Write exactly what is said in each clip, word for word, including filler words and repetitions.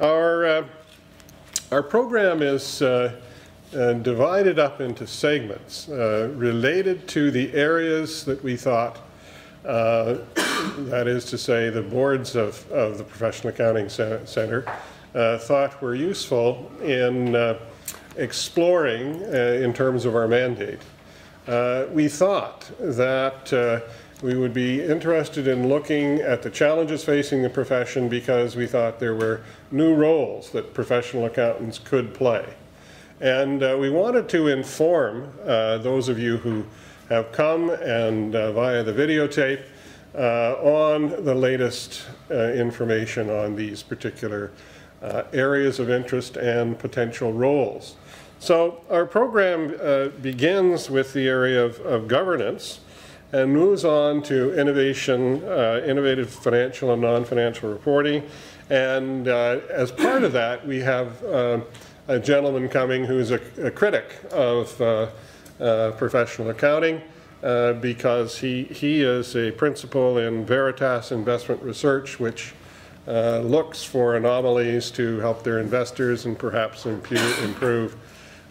Our, uh, our program is uh, uh, divided up into segments uh, related to the areas that we thought, uh, that is to say, the boards of, of the Professional Accounting Center uh, thought were useful in uh, exploring uh, in terms of our mandate. Uh, we thought that uh, we would be interested in looking at the challenges facing the profession because we thought there were new roles that professional accountants could play. And uh, we wanted to inform uh, those of you who have come and uh, via the videotape uh, on the latest uh, information on these particular uh, areas of interest and potential roles. So our program uh, begins with the area of, of governance and moves on to innovation, uh, innovative financial and non-financial reporting. And uh, as part of that, we have uh, a gentleman coming who is a, a critic of uh, uh, professional accounting uh, because he, he is a principal in Veritas Investment Research, which uh, looks for anomalies to help their investors and perhaps improve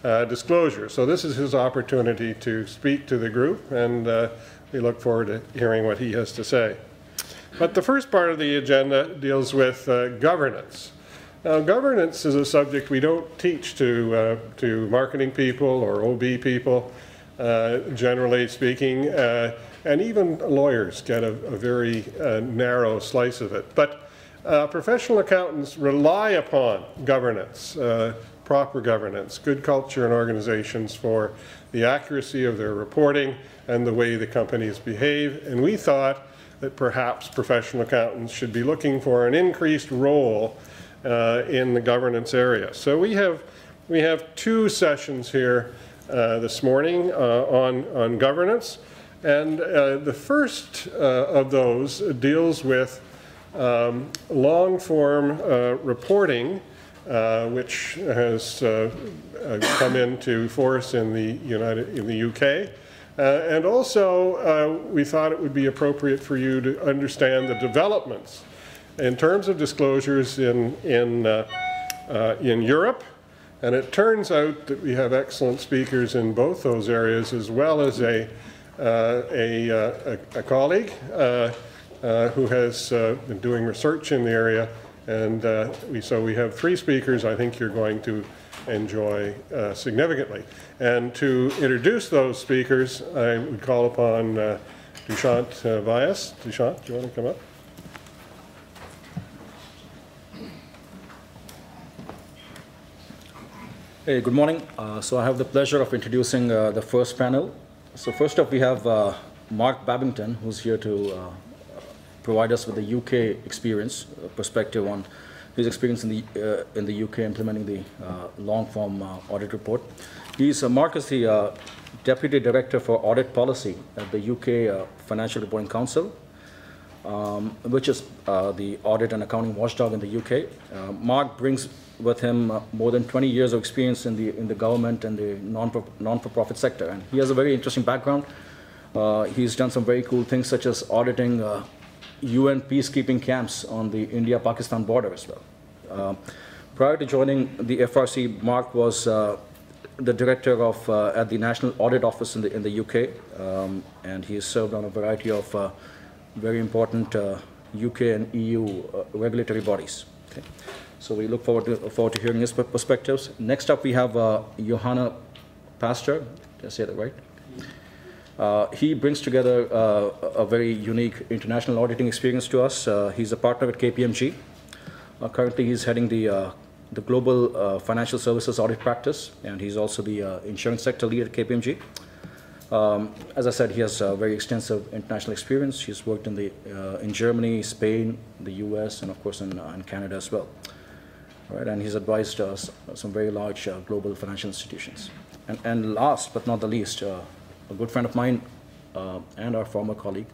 Uh, disclosure. So this is his opportunity to speak to the group, and uh, we look forward to hearing what he has to say. But the first part of the agenda deals with uh, governance. Now, governance is a subject we don't teach to, uh, to marketing people or O B people, uh, generally speaking, uh, and even lawyers get a, a very uh, narrow slice of it. But uh, professional accountants rely upon governance. Uh, proper governance, good culture in organizations for the accuracy of their reporting and the way the companies behave. And we thought that perhaps professional accountants should be looking for an increased role uh, in the governance area. So we have, we have two sessions here uh, this morning uh, on, on governance. And uh, the first uh, of those deals with um, long-form uh, reporting, Uh, which has uh, come into force in the United in the U K, uh, and also uh, we thought it would be appropriate for you to understand the developments in terms of disclosures in in uh, uh, in Europe. And it turns out that we have excellent speakers in both those areas, as well as a uh, a, uh, a colleague uh, uh, who has uh, been doing research in the area. And uh, we, so we have three speakers I think you're going to enjoy uh, significantly. And to introduce those speakers, I would call upon uh, Dushant uh, Vyas. Dushant, do you want to come up? Hey, good morning. Uh, so I have the pleasure of introducing uh, the first panel. So first up, we have uh, Mark Babington, who's here to uh, provide us with a U K experience, uh, perspective on his experience in the, uh, in the U K implementing the uh, long-form uh, audit report. He's, uh, Mark is the uh, Deputy Director for Audit Policy at the U K uh, Financial Reporting Council, um, which is uh, the audit and accounting watchdog in the U K. Uh, Mark brings with him uh, more than twenty years of experience in the, in the government and the non-for-profit sector. And he has a very interesting background. Uh, he's done some very cool things, such as auditing uh, U N peacekeeping camps on the India-Pakistan border as well. Uh, prior to joining the F R C, Mark was uh, the director of uh, at the National Audit Office in the in the U K, um, and he has served on a variety of uh, very important uh, U K and E U uh, regulatory bodies. Okay. So we look forward to forward to hearing his perspectives. Next up, we have uh, Johanna Pastor. Did I say that right? Uh, he brings together uh, a very unique international auditing experience to us. Uh, he's a partner at K P M G. Uh, currently, he's heading the, uh, the global uh, financial services audit practice, and he's also the uh, insurance sector lead at K P M G. Um, as I said, he has a very extensive international experience. He's worked in, the, uh, in Germany, Spain, the U S, and of course in, uh, in Canada as well. All right, and he's advised uh, some very large uh, global financial institutions. And, and last but not the least, uh, a good friend of mine uh, and our former colleague,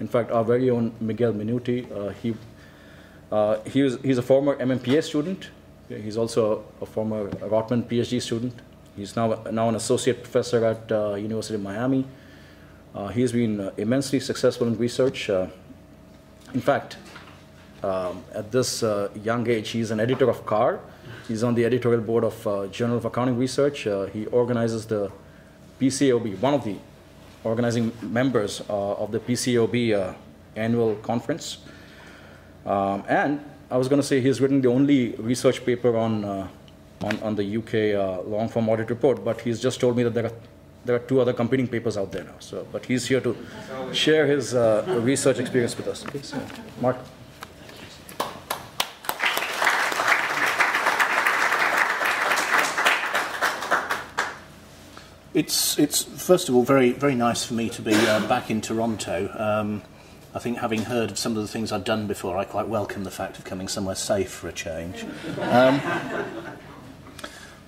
in fact, our very own Miguel Minuti. Uh, he uh, he was, he's a former M M P A student. He's also a former Rotman PhD student. He's now now an associate professor at uh, University of Miami. Uh, he's been uh, immensely successful in research. Uh, in fact, um, at this uh, young age. He's an editor of C A R. He's on the editorial board of uh, Journal of Accounting Research. Uh, he organizes the P C A O B, one of the organizing members uh, of the P C A O B uh, annual conference. Um, and I was going to say he's written the only research paper on, uh, on, on the U K uh, long-form audit report, but he's just told me that there are There are two other competing papers out there now, so, but he's here to share his uh, research experience with us. So, Mark. It's, it's first of all, very, very nice for me to be uh, back in Toronto. Um, I think having heard of some of the things I've done before, I quite welcome the fact of coming somewhere safe for a change. Um,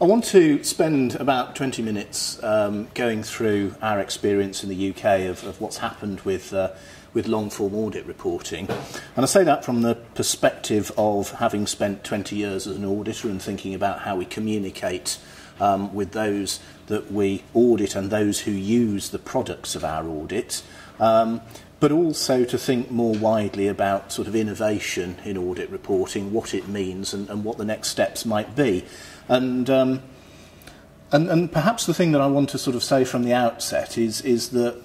I want to spend about twenty minutes um, going through our experience in the U K of, of what's happened with, uh, with long-form audit reporting. And I say that from the perspective of having spent twenty years as an auditor and thinking about how we communicate um, with those that we audit and those who use the products of our audit, um, but also to think more widely about sort of innovation in audit reporting, what it means and, and what the next steps might be. And, um, and, and perhaps the thing that I want to sort of say from the outset is, is that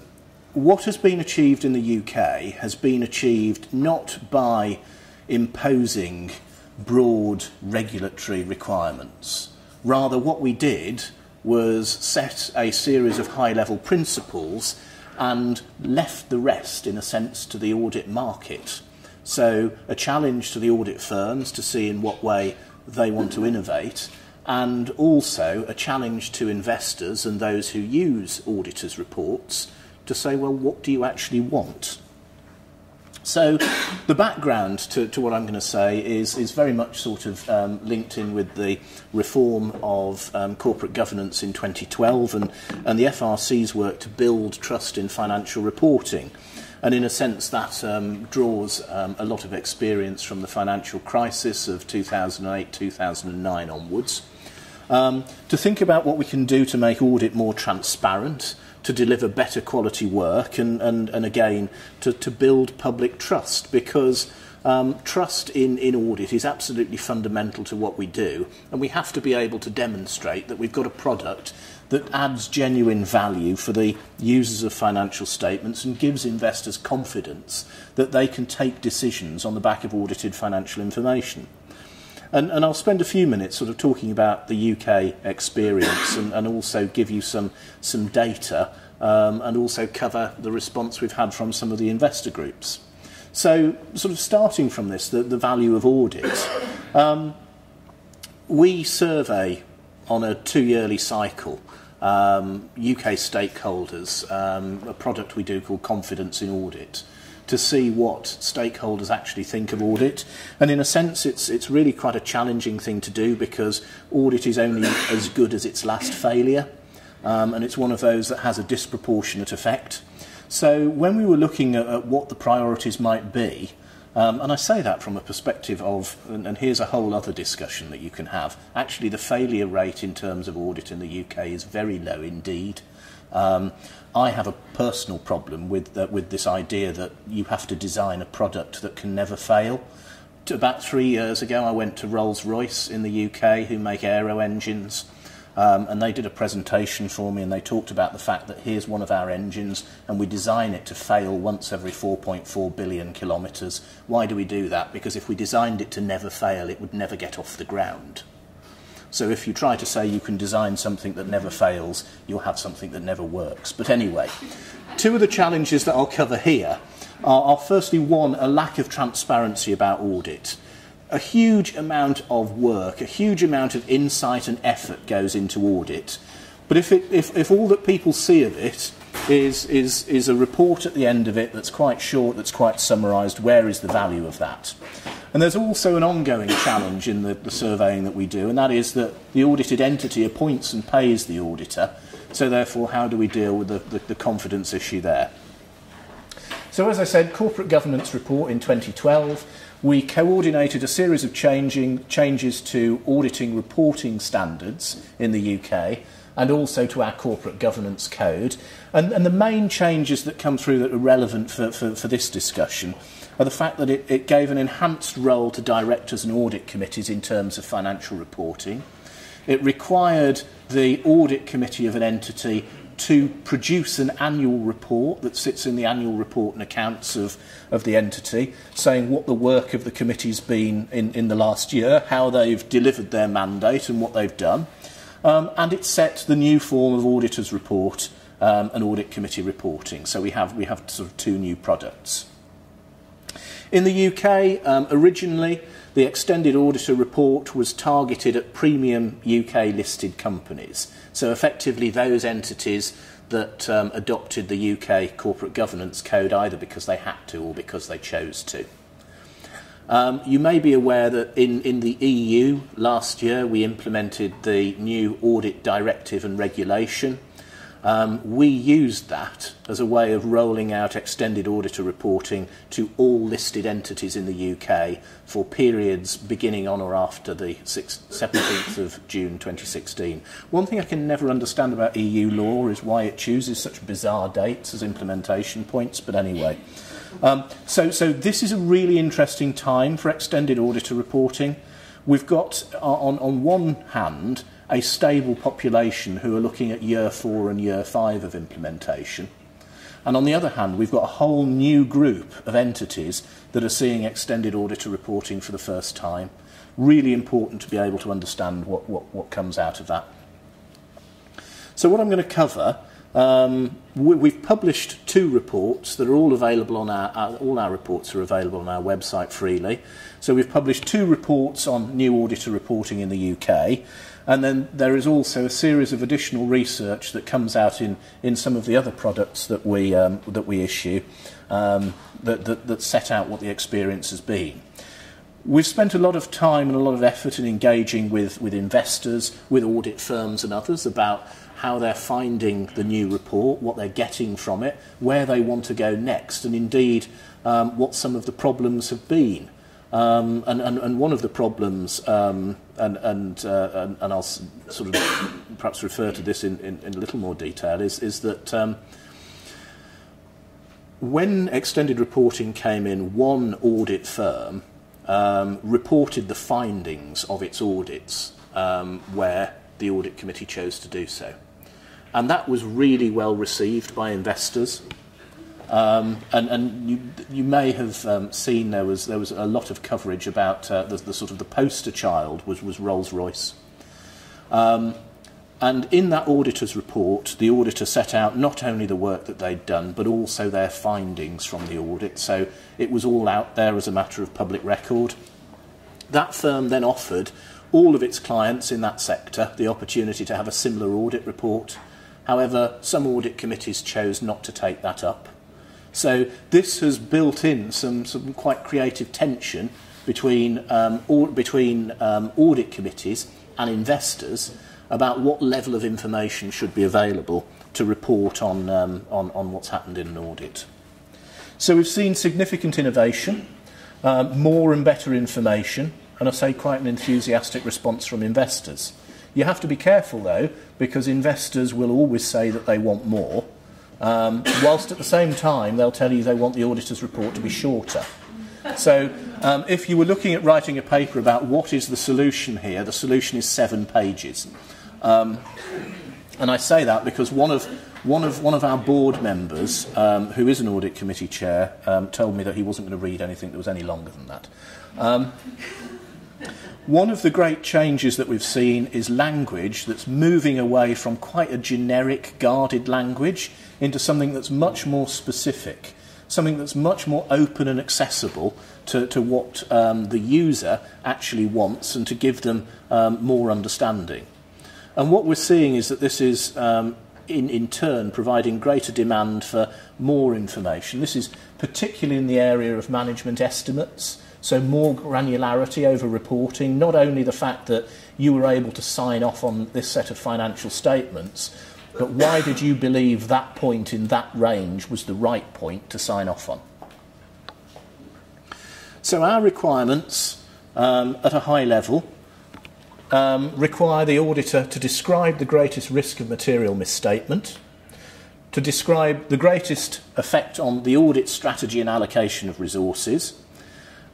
what has been achieved in the U K has been achieved not by imposing broad regulatory requirements. Rather, what we did was set a series of high-level principles and left the rest, in a sense, to the audit market. So a challenge to the audit firms to see in what way they want to innovate, and also a challenge to investors and those who use auditors' reports to say, well, what do you actually want? So the background to, to what I'm going to say is, is very much sort of um, linked in with the reform of um, corporate governance in twenty twelve and, and the F R C's work to build trust in financial reporting. And in a sense, that um, draws um, a lot of experience from the financial crisis of two thousand eight, two thousand nine onwards, um, to think about what we can do to make audit more transparent, to deliver better quality work, and, and, and again, to, to build public trust, because um, trust in, in audit is absolutely fundamental to what we do, and we have to be able to demonstrate that we've got a product that adds genuine value for the users of financial statements and gives investors confidence that they can take decisions on the back of audited financial information. And, and I'll spend a few minutes sort of talking about the U K experience and, and also give you some, some data um, and also cover the response we've had from some of the investor groups. So sort of starting from this, the, the value of audit. Um, we survey on a two-yearly cycle, um, U K stakeholders, um, a product we do called Confidence in Audit, to see what stakeholders actually think of audit. And in a sense, it's, it's really quite a challenging thing to do because audit is only as good as its last failure, um, and it's one of those that has a disproportionate effect. So when we were looking at, at what the priorities might be, Um, and I say that from a perspective of, and, and here's a whole other discussion that you can have, actually the failure rate in terms of audit in the U K is very low indeed. Um, I have a personal problem with, the, with this idea that you have to design a product that can never fail. To about three years ago I went to Rolls-Royce in the U K, who make aero engines, um, and they did a presentation for me and they talked about the fact that here's one of our engines and we design it to fail once every four point four billion kilometres. Why do we do that? Because if we designed it to never fail, it would never get off the ground. So if you try to say you can design something that never fails, you'll have something that never works. But anyway, two of the challenges that I'll cover here are, are firstly, one, a lack of transparency about audit. A huge amount of work, a huge amount of insight and effort goes into audit. But if, it, if, if all that people see of it is, is, is a report at the end of it that's quite short, that's quite summarised, where is the value of that? And there's also an ongoing challenge in the, the surveying that we do, and that is that the audited entity appoints and pays the auditor, so therefore how do we deal with the, the, the confidence issue there? So as I said, corporate governance report in twenty twelve, we coordinated a series of changing, changes to auditing reporting standards in the U K and also to our corporate governance code. And, and the main changes that come through that are relevant for, for, for this discussion are the fact that it, it gave an enhanced role to directors and audit committees in terms of financial reporting. It required the audit committee of an entity to produce an annual report that sits in the annual report and accounts of, of the entity, saying what the work of the committee's been in, in the last year, how they've delivered their mandate and what they've done. Um, and it set the new form of auditor's report um, and audit committee reporting. So we have, we have sort of two new products. In the U K, um, originally, the extended auditor report was targeted at premium U K listed companies. So effectively those entities that um, adopted the U K corporate governance code either because they had to or because they chose to. Um, you may be aware that in, in the E U last year we implemented the new audit directive and regulation. Um, we used that as a way of rolling out extended auditor reporting to all listed entities in the U K for periods beginning on or after the seventeenth of June twenty sixteen. One thing I can never understand about E U law is why it chooses such bizarre dates as implementation points, but anyway. Um, so, so this is a really interesting time for extended auditor reporting. We've got, on, on one hand, a stable population who are looking at year four and year five of implementation. And on the other hand, we've got a whole new group of entities that are seeing extended auditor reporting for the first time. Really important to be able to understand what, what, what comes out of that. So what I'm going to cover, um, we, we've published two reports that are all available on our, our, all our reports are available on our website freely. So we've published two reports on new auditor reporting in the U K. And then there is also a series of additional research that comes out in, in some of the other products that we, um, that we issue um, that, that, that set out what the experience has been. We've spent a lot of time and a lot of effort in engaging with, with investors, with audit firms and others about how they're finding the new report, what they're getting from it, where they want to go next, and indeed um, what some of the problems have been. Um, and, and, and one of the problems, um, and, and, uh, and, and I'll sort of perhaps refer to this in, in, in a little more detail, is, is that um, when extended reporting came in, one audit firm um, reported the findings of its audits um, where the audit committee chose to do so. And that was really well received by investors. Um, and, and you, you may have um, seen there was there was a lot of coverage about uh, the, the sort of the poster child was was Rolls-Royce, um, and in that auditor's report, the auditor set out not only the work that they'd done but also their findings from the audit. So it was all out there as a matter of public record. That firm then offered all of its clients in that sector the opportunity to have a similar audit report. However, some audit committees chose not to take that up. So this has built in some, some quite creative tension between, um, or, between um, audit committees and investors about what level of information should be available to report on, um, on, on what's happened in an audit. So we've seen significant innovation, um, more and better information, and I say quite an enthusiastic response from investors. You have to be careful, though, because investors will always say that they want more. Um, whilst at the same time they'll tell you they want the auditor's report to be shorter. So um, if you were looking at writing a paper about what is the solution here, the solution is seven pages. Um, and I say that because one of, one of, one of our board members, um, who is an audit committee chair, um, told me that he wasn't going to read anything that was any longer than that. Um, One of the great changes that we've seen is language that's moving away from quite a generic, guarded language into something that's much more specific, something that's much more open and accessible to, to what um, the user actually wants and to give them um, more understanding. And what we're seeing is that this is, um, in, in turn, providing greater demand for more information. This is particularly in the area of management estimates. So more granularity over reporting, not only the fact that you were able to sign off on this set of financial statements, But why did you believe that point in that range was the right point to sign off on? So our requirements um, at a high level um, require the auditor to describe the greatest risk of material misstatement, to describe the greatest effect on the audit strategy and allocation of resources,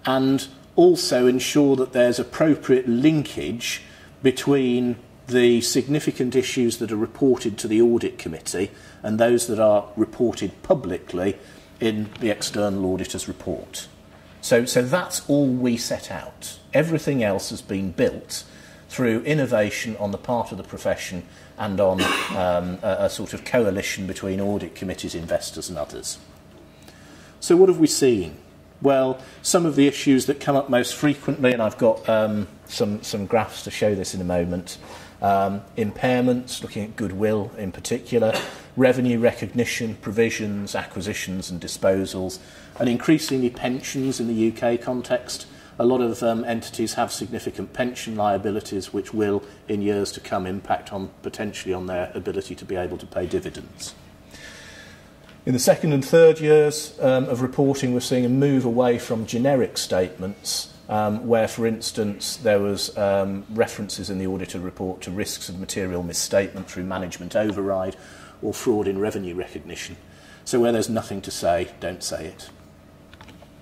and also ensure that there's appropriate linkage between the significant issues that are reported to the audit committee and those that are reported publicly in the external auditor's report. So, so that's all we set out. Everything else has been built through innovation on the part of the profession and on um, a, a sort of coalition between audit committees, investors and others. So what have we seen? Well, some of the issues that come up most frequently, and I've got um, some, some graphs to show this in a moment, um, impairments, looking at goodwill in particular, revenue recognition, provisions, acquisitions and disposals, and increasingly pensions in the U K context. A lot of um, entities have significant pension liabilities which will, in years to come, impact on potentially on their ability to be able to pay dividends. In the second and third years um, of reporting, we're seeing a move away from generic statements um, where, for instance, there was um, references in the auditor report to risks of material misstatement through management override or fraud in revenue recognition. So where there's nothing to say, don't say it.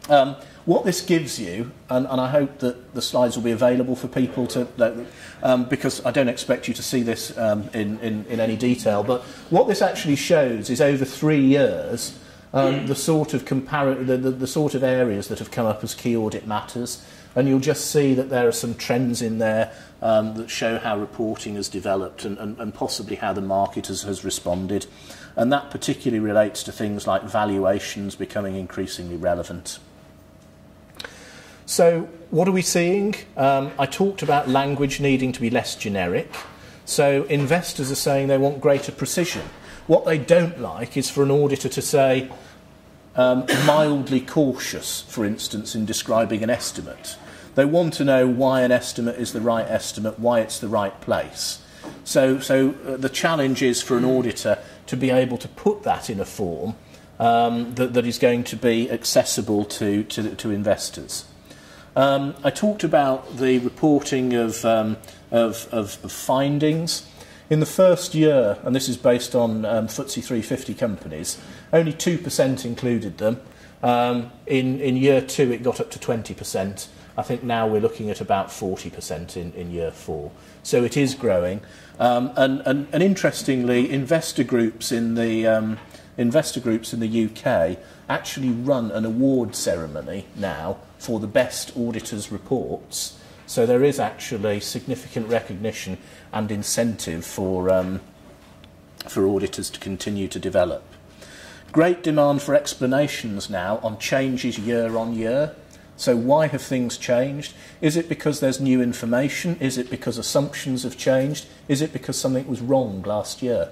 Um, what this gives you, and, and I hope that the slides will be available for people to, um, because I don't expect you to see this um, in, in, in any detail, but what this actually shows is over three years um, the, sort of compar the, the, the sort of areas that have come up as key audit matters, and you'll just see that there are some trends in there um, that show how reporting has developed and, and, and possibly how the market has, has responded, and that particularly relates to things like valuations becoming increasingly relevant. So what are we seeing? Um, I talked about language needing to be less generic. So investors are saying they want greater precision. What they don't like is for an auditor to say um, mildly cautious, for instance, in describing an estimate. They want to know why an estimate is the right estimate, why it's the right place. So, so uh, the challenge is for an auditor to be able to put that in a form um, that, that is going to be accessible to, to, to investors. Um, I talked about the reporting of, um, of, of, of findings. In the first year, and this is based on um, F T S E three fifty companies, only two percent included them. Um, in, in year two, it got up to twenty percent. I think now we're looking at about forty percent in, in year four. So it is growing. Um, and, and, and interestingly, investor groups in the... Um, Investor groups in the U K actually run an award ceremony now for the best auditors' reports. So there is actually significant recognition and incentive for, um, for auditors to continue to develop. Great demand for explanations now on changes year on year. So why have things changed? Is it because there's new information? Is it because assumptions have changed? Is it because something was wrong last year?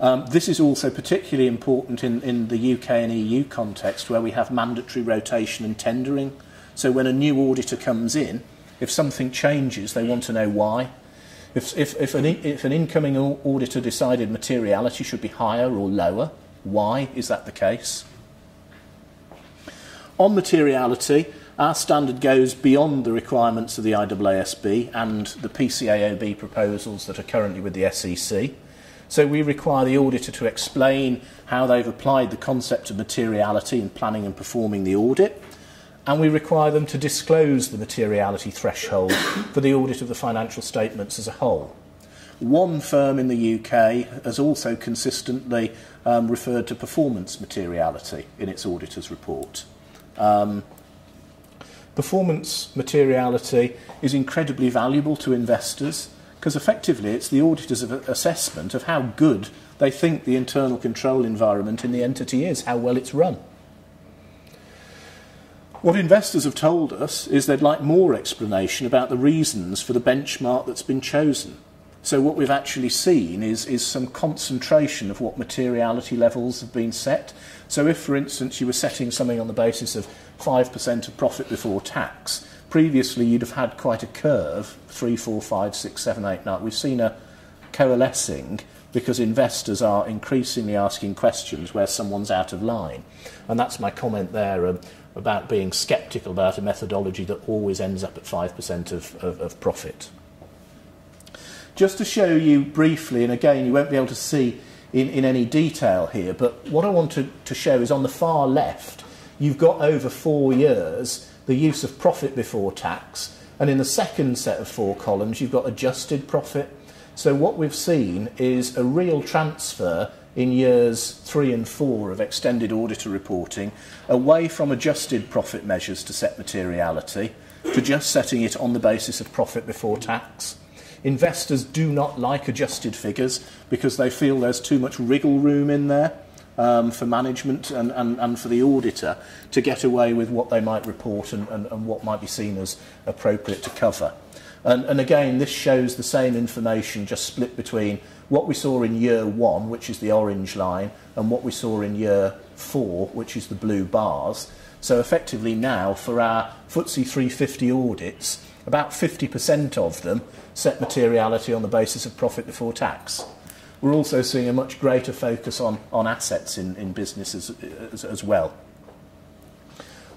Um, this is also particularly important in, in the U K and E U context where we have mandatory rotation and tendering. So when a new auditor comes in, if something changes, they want to know why. If, if, if, an, if an incoming auditor decided materiality should be higher or lower, why is that the case? On materiality, our standard goes beyond the requirements of the I A A S B and the P C A O B proposals that are currently with the S E C. So we require the auditor to explain how they've applied the concept of materiality in planning and performing the audit, and we require them to disclose the materiality threshold for the audit of the financial statements as a whole. One firm in the U K has also consistently um, referred to performance materiality in its auditor's report. Um, performance materiality is incredibly valuable to investors, because effectively it's the auditor's assessment of how good they think the internal control environment in the entity is, how well it's run. What investors have told us is they'd like more explanation about the reasons for the benchmark that's been chosen. So what we've actually seen is, is some concentration of what materiality levels have been set. So if, for instance, you were setting something on the basis of five percent of profit before tax, previously you'd have had quite a curve, three, four, five, six, seven, eight, nine. We've seen a coalescing because investors are increasingly asking questions where someone's out of line. And that's my comment there um, about being sceptical about a methodology that always ends up at five percent of, of, of profit. Just to show you briefly, and again, you won't be able to see in, in any detail here, but what I want to, to show is on the far left, you've got over four years the use of profit before tax, and in the second set of four columns, you've got adjusted profit. So what we've seen is a real transfer in years three and four of extended auditor reporting away from adjusted profit measures to set materiality to just setting it on the basis of profit before tax. Investors do not like adjusted figures because they feel there's too much wriggle room in there um, for management and, and, and for the auditor to get away with what they might report and, and, and what might be seen as appropriate to cover. And, and again, this shows the same information just split between what we saw in year one, which is the orange line, and what we saw in year four, which is the blue bars. So effectively now, for our F T S E three fifty audits, about fifty percent of them set materiality on the basis of profit before tax. We're also seeing a much greater focus on, on assets in, in businesses as, as well.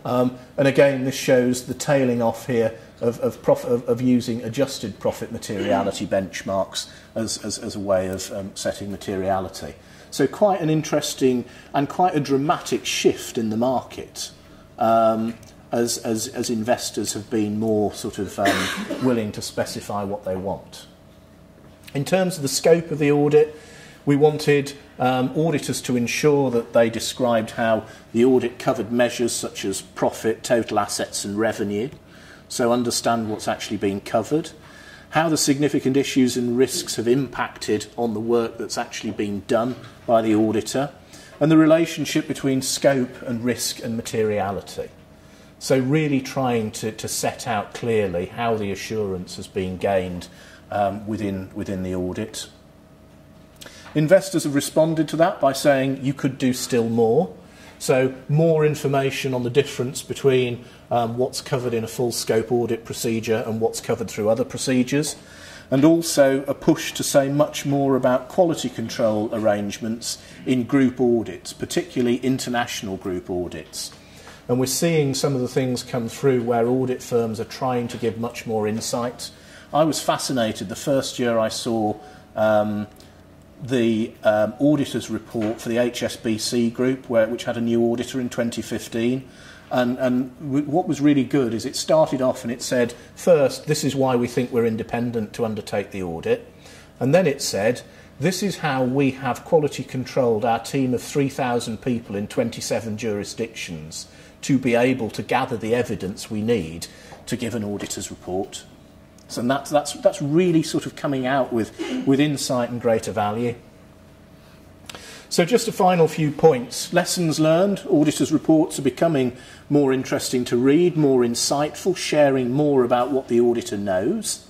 Um, and again, this shows the tailing off here of, of, prof of, of using adjusted profit materiality benchmarks as, as, as a way of um, setting materiality. So quite an interesting and quite a dramatic shift in the market um, as, as, as investors have been more sort of um, willing to specify what they want. In terms of the scope of the audit, we wanted um, auditors to ensure that they described how the audit covered measures such as profit, total assets and revenue, so understand what's actually been covered, how the significant issues and risks have impacted on the work that's actually been done by the auditor, and the relationship between scope and risk and materiality. So really trying to, to set out clearly how the assurance has been gained um, within, within the audit. Investors have responded to that by saying you could do still more. So more information on the difference between um, what's covered in a full scope audit procedure and what's covered through other procedures. And also a push to say much more about quality control arrangements in group audits, particularly international group audits. And we're seeing some of the things come through where audit firms are trying to give much more insight. I was fascinated the first year I saw um, the um, auditor's report for the H S B C group, where, which had a new auditor in twenty fifteen. And, and what was really good is it started off and it said, first, this is why we think we're independent to undertake the audit. And then it said, this is how we have quality controlled our team of three thousand people in twenty-seven jurisdictions to be able to gather the evidence we need to give an auditor's report. So that, that's, that's really sort of coming out with, with insight and greater value. So just a final few points. Lessons learned. Auditors' reports are becoming more interesting to read, more insightful, sharing more about what the auditor knows.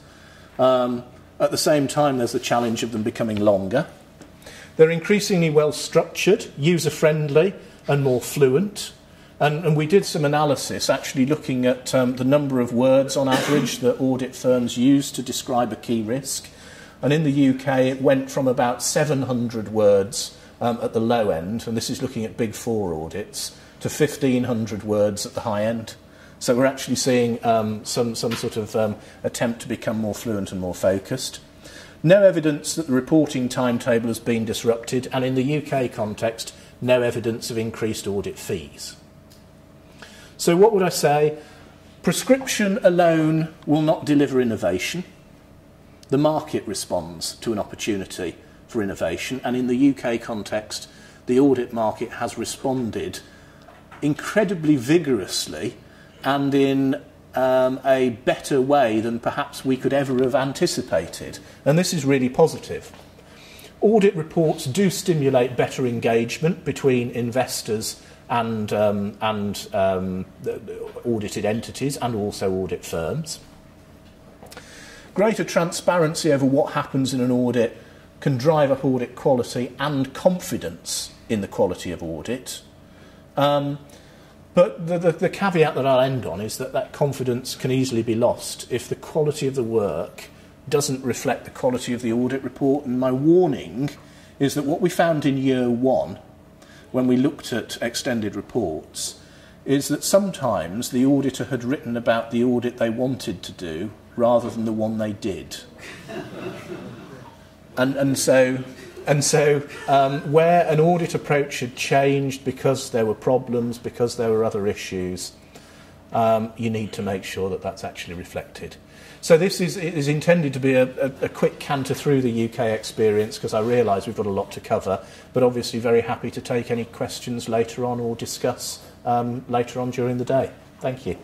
Um, at the same time, there's the challenge of them becoming longer. They're increasingly well-structured, user-friendly and more fluent. And, and we did some analysis actually looking at um, the number of words on average that audit firms use to describe a key risk. And in the U K, it went from about seven hundred words um, at the low end, and this is looking at Big Four audits, to fifteen hundred words at the high end. So we're actually seeing um, some, some sort of um, attempt to become more fluent and more focused. No evidence that the reporting timetable has been disrupted, and in the U K context, no evidence of increased audit fees. So what would I say? Prescription alone will not deliver innovation. The market responds to an opportunity for innovation, and in the U K context, the audit market has responded incredibly vigorously and in um, a better way than perhaps we could ever have anticipated. And this is really positive. Audit reports do stimulate better engagement between investors and, um, and um, audited entities and also audit firms. Greater transparency over what happens in an audit can drive up audit quality and confidence in the quality of audit. Um, but the, the, the caveat that I'll end on is that that confidence can easily be lost if the quality of the work doesn't reflect the quality of the audit report. And my warning is that what we found in year one, when we looked at extended reports, is that sometimes the auditor had written about the audit they wanted to do rather than the one they did. and, and so, and so um, where an audit approach had changed because there were problems, because there were other issues, um, you need to make sure that that's actually reflected. So this is, it is intended to be a, a, a quick canter through the U K experience, because I realise we've got a lot to cover, but obviously very happy to take any questions later on or discuss um, later on during the day. Thank you.